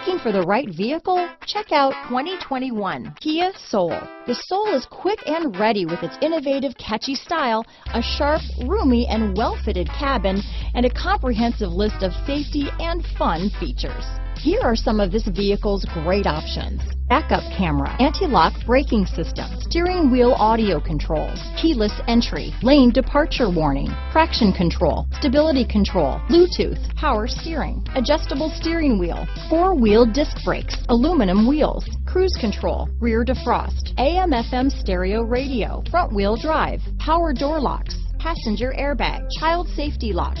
Looking for the right vehicle? Check out 2021 Kia Soul. The Soul is quick and ready with its innovative, catchy style, a sharp, roomy, and well-fitted cabin, and a comprehensive list of safety and fun features. Here are some of this vehicle's great options: backup camera, anti-lock braking system, steering wheel audio controls, keyless entry, lane departure warning, traction control, stability control, Bluetooth, power steering, adjustable steering wheel, four-wheel disc brakes, aluminum wheels, cruise control, rear defrost, AM/FM stereo radio, front-wheel drive, power door locks, passenger airbag, child safety locks.